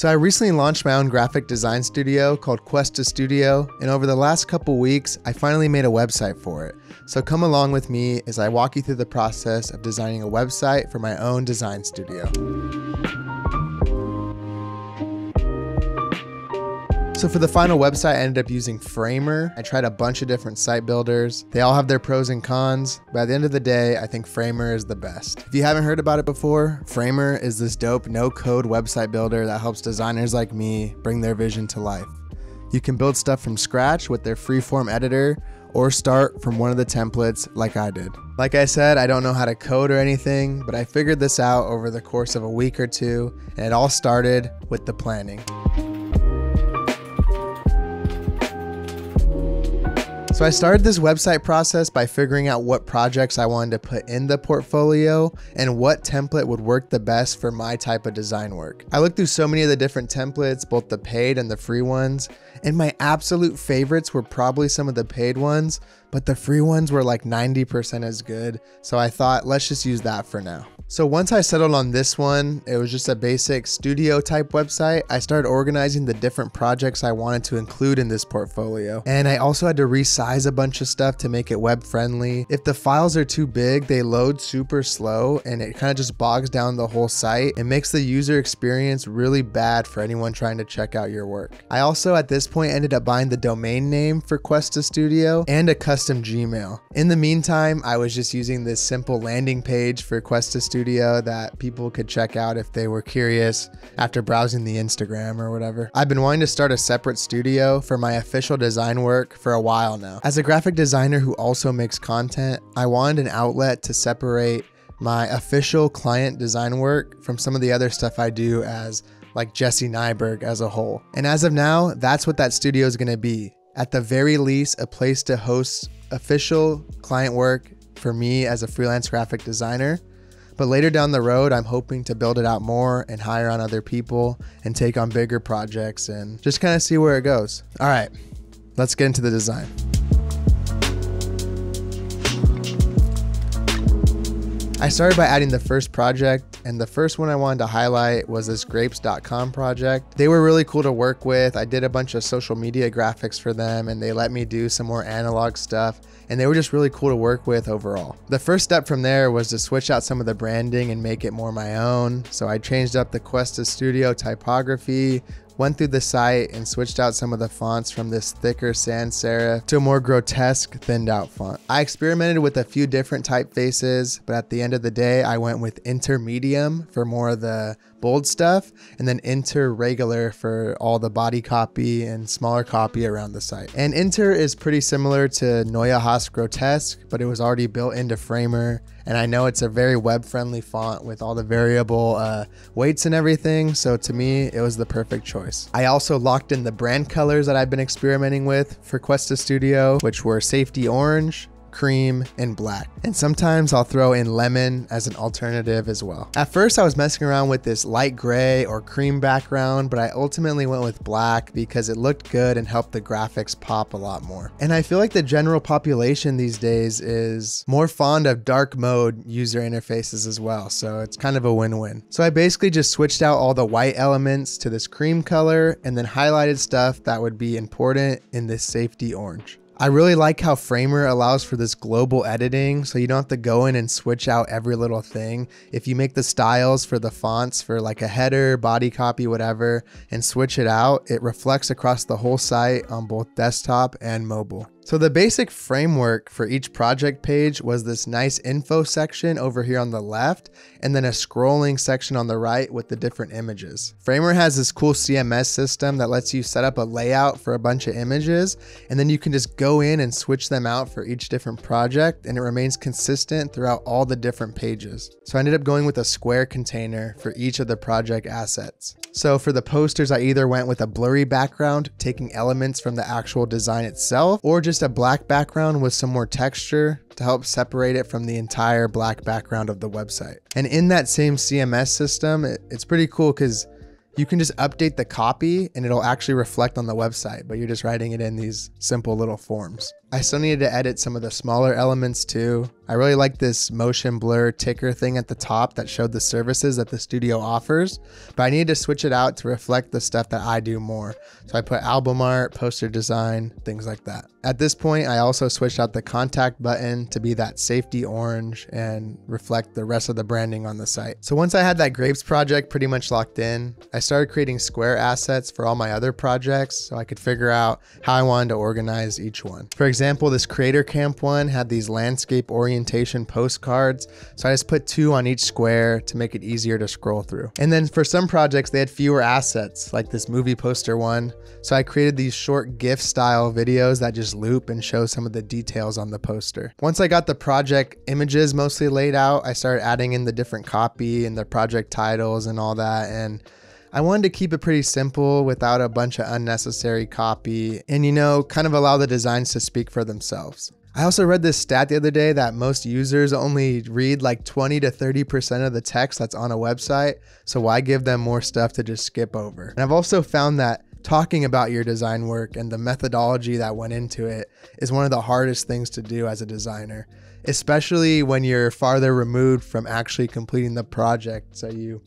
So I recently launched my own graphic design studio called Cuesta Studio, and over the last couple weeks, I finally made a website for it. So come along with me as I walk you through the process of designing a website for my own design studio. So for the final website, I ended up using Framer. I tried a bunch of different site builders. They all have their pros and cons, but at the end of the day, I think Framer is the best. If you haven't heard about it before, Framer is this dope no-code website builder that helps designers like me bring their vision to life. You can build stuff from scratch with their freeform editor, or start from one of the templates like I did. Like I said, I don't know how to code or anything, but I figured this out over the course of a week or two, and it all started with the planning. So I started this website process by figuring out what projects I wanted to put in the portfolio and what template would work the best for my type of design work. I looked through so many of the different templates, both the paid and the free ones, and my absolute favorites were probably some of the paid ones, but the free ones were like 90% as good. So I thought, let's just use that for now. So once I settled on this one, it was just a basic studio type website. I started organizing the different projects I wanted to include in this portfolio. And I also had to resize a bunch of stuff to make it web friendly. If the files are too big, they load super slow and it kind of just bogs down the whole site. It makes the user experience really bad for anyone trying to check out your work. I also at this point ended up buying the domain name for Cuesta Studio and a custom Gmail. In the meantime, I was just using this simple landing page for Cuesta Studio that people could check out if they were curious after browsing the Instagram or whatever. I've been wanting to start a separate studio for my official design work for a while now. As a graphic designer who also makes content, I wanted an outlet to separate my official client design work from some of the other stuff I do as like Jesse Nyberg as a whole. And as of now, that's what that studio is going to be. At the very least, a place to host official client work for me as a freelance graphic designer. But later down the road, I'm hoping to build it out more and hire on other people and take on bigger projects and just kind of see where it goes. All right, let's get into the design. I started by adding the first project, and the first one I wanted to highlight was this Grapes.com project. They were really cool to work with. I did a bunch of social media graphics for them, and they let me do some more analog stuff, and they were just really cool to work with overall. The first step from there was to switch out some of the branding and make it more my own. So I changed up the Cuesta Studio typography, went through the site and switched out some of the fonts from this thicker sans serif to a more grotesque thinned out font. I experimented with a few different typefaces, but at the end of the day, I went with Inter-Medium for more of the bold stuff and then Inter-Regular for all the body copy and smaller copy around the site. And Inter is pretty similar to Neue Haas Grotesque, but it was already built into Framer. And I know it's a very web-friendly font with all the variable weights and everything. So to me, it was the perfect choice. I also locked in the brand colors that I've been experimenting with for Cuesta Studio, which were safety orange, cream, and black. And sometimes I'll throw in lemon as an alternative as well. At first I was messing around with this light gray or cream background, but I ultimately went with black because it looked good and helped the graphics pop a lot more. And I feel like the general population these days is more fond of dark mode user interfaces as well. So it's kind of a win-win. So I basically just switched out all the white elements to this cream color and then highlighted stuff that would be important in this safety orange. I really like how Framer allows for this global editing, so you don't have to go in and switch out every little thing. If you make the styles for the fonts for like a header, body copy, whatever, and switch it out, it reflects across the whole site on both desktop and mobile. So the basic framework for each project page was this nice info section over here on the left, and then a scrolling section on the right with the different images. Framer has this cool CMS system that lets you set up a layout for a bunch of images, and then you can just go in and switch them out for each different project, and it remains consistent throughout all the different pages. So I ended up going with a square container for each of the project assets. So for the posters, I either went with a blurry background, taking elements from the actual design itself, or just a black background with some more texture to help separate it from the entire black background of the website. And in that same CMS system, it's pretty cool because you can just update the copy and it'll actually reflect on the website, but you're just writing it in these simple little forms. I still needed to edit some of the smaller elements too. I really like this motion blur ticker thing at the top that showed the services that the studio offers, but I needed to switch it out to reflect the stuff that I do more. So I put album art, poster design, things like that. At this point, I also switched out the contact button to be that safety orange and reflect the rest of the branding on the site. So once I had that Grapes project pretty much locked in, I started creating square assets for all my other projects so I could figure out how I wanted to organize each one. For example, this Creator Camp one had these landscape orientation postcards, so I just put two on each square to make it easier to scroll through. And then for some projects, they had fewer assets, like this movie poster one, so I created these short GIF style videos that just loop and show some of the details on the poster. Once I got the project images mostly laid out, I started adding in the different copy and the project titles and all that, and I wanted to keep it pretty simple without a bunch of unnecessary copy and, you know, kind of allow the designs to speak for themselves. I also read this stat the other day that most users only read like 20 to 30% of the text that's on a website, so why give them more stuff to just skip over? And I've also found that talking about your design work and the methodology that went into it is one of the hardest things to do as a designer, especially when you're farther removed from actually completing the project, so you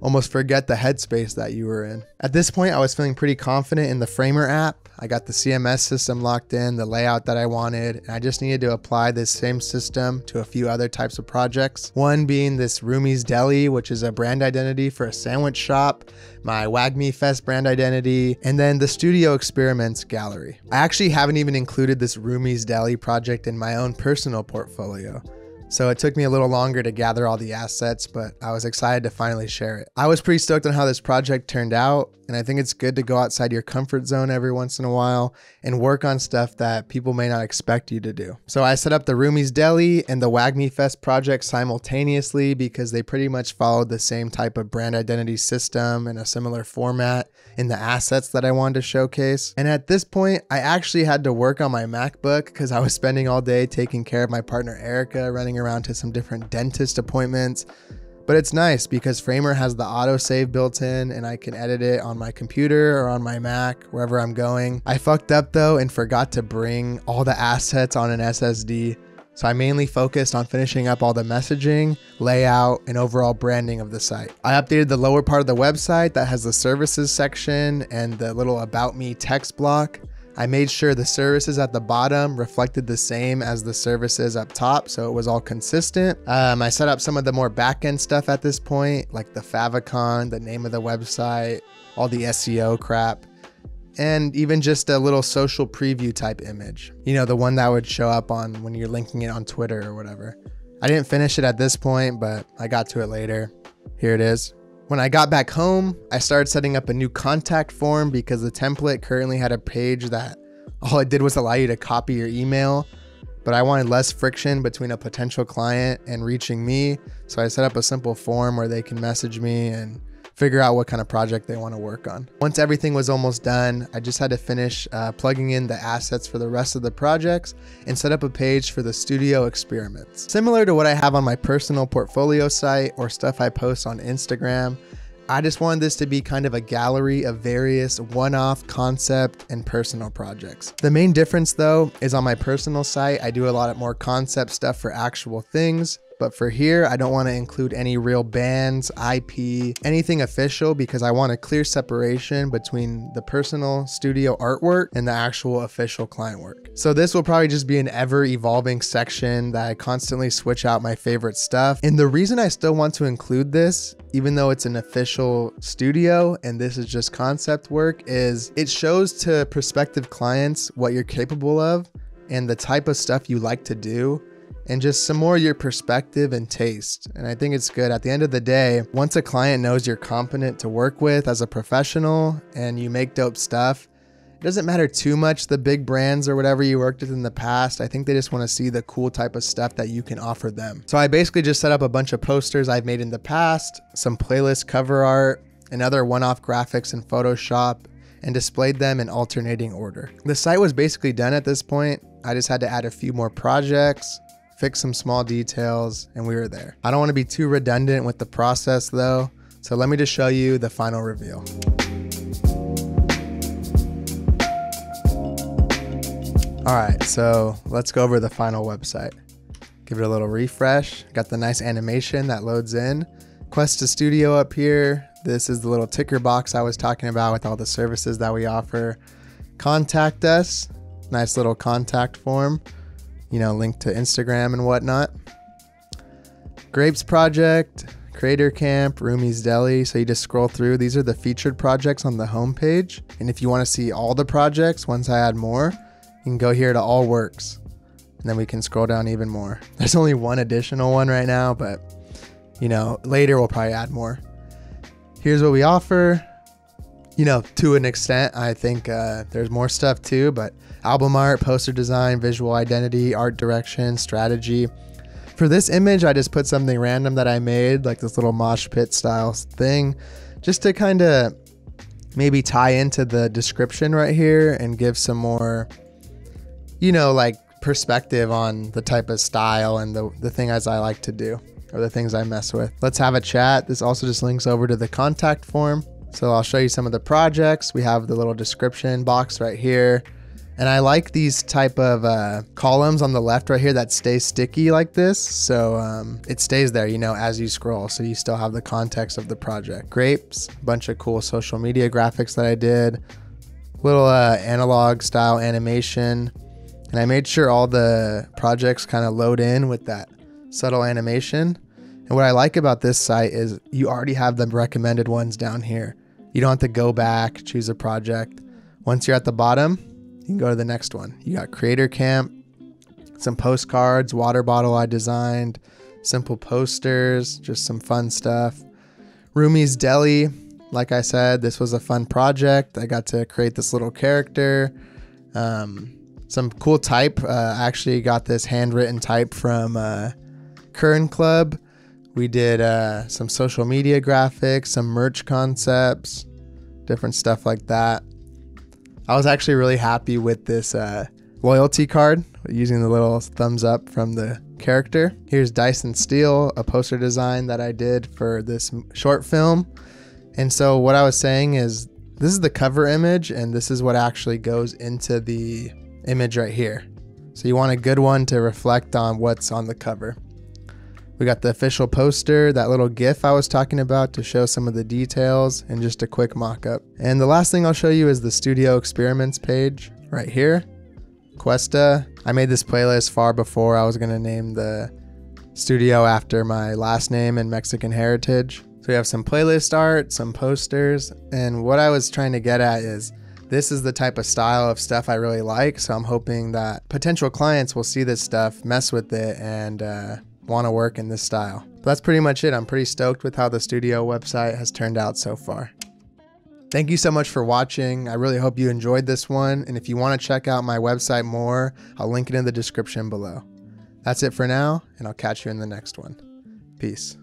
almost forget the headspace that you were in. At this point, I was feeling pretty confident in the Framer app. I got the CMS system locked in, the layout that I wanted, and I just needed to apply this same system to a few other types of projects. One being this Rumi's Deli, which is a brand identity for a sandwich shop, my Wagmi Fest brand identity, and then the Studio Experiments Gallery. I actually haven't even included this Rumi's Deli project in my own personal portfolio, so it took me a little longer to gather all the assets, but I was excited to finally share it. I was pretty stoked on how this project turned out, and I think it's good to go outside your comfort zone every once in a while and work on stuff that people may not expect you to do. So I set up the Rumi's Deli and the Wagmi Fest project simultaneously because they pretty much followed the same type of brand identity system and a similar format in the assets that I wanted to showcase. And at this point, I actually had to work on my MacBook because I was spending all day taking care of my partner Erica, running around to some different dentist appointments. But it's nice because Framer has the autosave built in and I can edit it on my computer or on my Mac, wherever I'm going. I fucked up though and forgot to bring all the assets on an SSD. So I mainly focused on finishing up all the messaging, layout, and overall branding of the site. I updated the lower part of the website that has the services section and the little about me text block. I made sure the services at the bottom reflected the same as the services up top, so it was all consistent. I set up some of the more back-end stuff at this point, like the favicon, the name of the website, all the SEO crap, and even just a little social preview type image. You know, the one that would show up on when you're linking it on Twitter or whatever. I didn't finish it at this point, but I got to it later. Here it is. When I got back home, I started setting up a new contact form because the template currently had a page that all it did was allow you to copy your email, but I wanted less friction between a potential client and reaching me, so I set up a simple form where they can message me and figure out what kind of project they want to work on. Once everything was almost done, I just had to finish plugging in the assets for the rest of the projects and set up a page for the studio experiments. Similar to what I have on my personal portfolio site or stuff I post on Instagram, I just wanted this to be kind of a gallery of various one-off concept and personal projects. The main difference though is on my personal site, I do a lot more concept stuff for actual things. But for here, I don't want to include any real bands, IP, anything official because I want a clear separation between the personal studio artwork and the actual official client work. So this will probably just be an ever-evolving section that I constantly switch out my favorite stuff. And the reason I still want to include this, even though it's an official studio and this is just concept work, is it shows to prospective clients what you're capable of and the type of stuff you like to do, and just some more your perspective and taste. And I think it's good. At the end of the day, once a client knows you're competent to work with as a professional and you make dope stuff, it doesn't matter too much the big brands or whatever you worked with in the past. I think they just want to see the cool type of stuff that you can offer them. So I basically just set up a bunch of posters I've made in the past, some playlist cover art, and other one-off graphics in Photoshop, and displayed them in alternating order. The site was basically done at this point. I just had to add a few more projects, fix some small details, and we were there. I don't want to be too redundant with the process though, so let me just show you the final reveal. All right, so let's go over the final website. give it a little refresh. Got the nice animation that loads in. Cuesta Studio up here. This is the little ticker box I was talking about with all the services that we offer. Contact us. Nice little contact form. You know, link to Instagram and whatnot. Grapes Project, Creator Camp, Rumi's Deli. So you just scroll through. These are the featured projects on the homepage. And if you want to see all the projects, once I add more, you can go here to All Works. And then we can scroll down even more. There's only one additional one right now, but you know, later we'll probably add more. Here's what we offer. You know, to an extent, I think there's more stuff too, but album art, poster design, visual identity, art direction, strategy. For this image, I just put something random that I made, like this little mosh pit style thing, just to kind of maybe tie into the description right here and give some more, you know, like perspective on the type of style and the thing as I like to do, or the things I mess with. Let's have a chat. This also just links over to the contact form. So I'll show you some of the projects. We have the little description box right here. And I like these type of columns on the left right here that stay sticky like this. So it stays there, you know, as you scroll. So you still have the context of the project. Grapes, bunch of cool social media graphics that I did. Little analog style animation. And I made sure all the projects kind of load in with that subtle animation. And what I like about this site is you already have the recommended ones down here. You don't have to go back, choose a project. Once you're at the bottom, you can go to the next one. You got Creator Camp, some postcards, water bottle I designed, simple posters, just some fun stuff. Rumi's Deli, like I said, this was a fun project. I got to create this little character. Some cool type. I actually got this handwritten type from Curran Club. We did some social media graphics, some merch concepts, different stuff like that. I was actually really happy with this loyalty card using the little thumbs up from the character. Here's Dyson Steel, a poster design that I did for this short film. And so what I was saying is this is the cover image, and this is what actually goes into the image right here. So you want a good one to reflect on what's on the cover. We got the official poster, that little GIF I was talking about to show some of the details, and just a quick mock-up. And the last thing I'll show you is the Studio Experiments page right here. Cuesta. I made this playlist far before I was going to name the studio after my last name and Mexican heritage. So we have some playlist art, some posters, and what I was trying to get at is this is the type of style of stuff I really like, so I'm hoping that potential clients will see this stuff, mess with it, and want to work in this style. But that's pretty much it. I'm pretty stoked with how the studio website has turned out so far. Thank you so much for watching. I really hope you enjoyed this one, and if you want to check out my website more, I'll link it in the description below. That's it for now, and I'll catch you in the next one. Peace.